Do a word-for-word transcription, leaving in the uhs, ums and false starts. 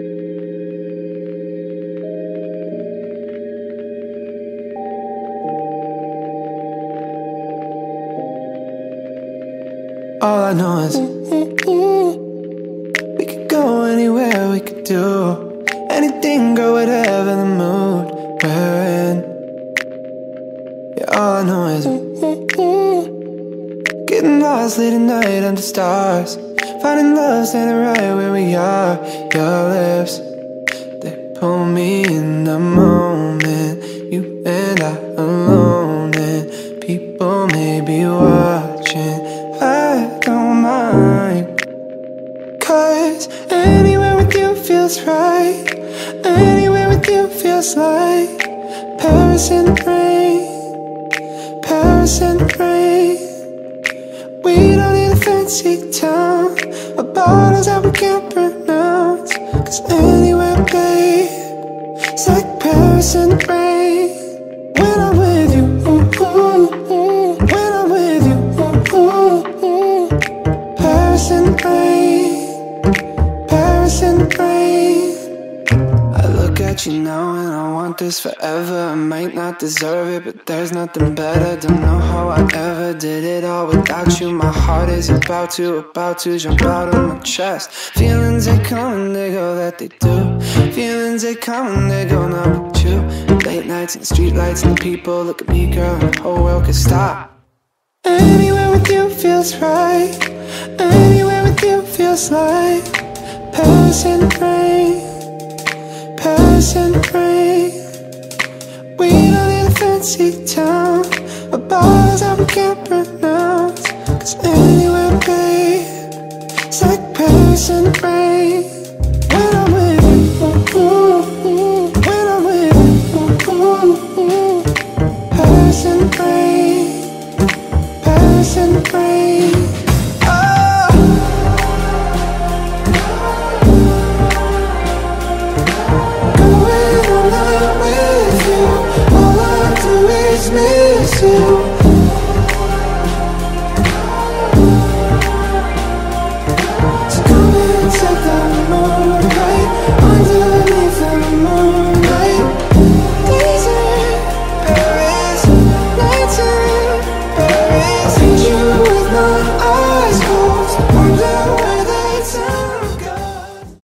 All I know is we could go anywhere, we could do anything, girl, whatever the mood we're in. Yeah, all I know is getting lost late at night under stars, finding love standing right where we are. Your lips, they pull me in the moment, you and I alone, and people may be watching. I don't mind, 'cause anywhere with you feels right, anywhere with you feels like Paris in the rain, Paris in the rain. We don't need a fancy town or bottles that we can't pronounce, 'cause anywhere, babe, it's like Paris in the rain. When I'm with you, ooh, ooh, ooh. When I'm with you, ooh, ooh, ooh. Paris in the rain, Paris in the rain. I look at you now and I want this forever. I might not deserve it, but there's nothing better. Don't know how I ever did it all without you. My heart is about to, about to jump out of my chest. Feelings, they come and they go, that they do. Feelings, they come and they go, not with you. Late nights and the streetlights and the people. Look at me, girl, and the whole world could stop. Anywhere with you feels right, anywhere with you feels like Paris in the rain, Paris in the rain. We don't need a fancy town or bars that we can't pronounce, 'cause anywhere, babe, it's like Paris in the rain. When I'm with you, ooh, ooh, ooh. When I'm with you, ooh, ooh, ooh. Paris in the rain, Paris in the rain. Oh, when I'm not with you, all I do is miss you.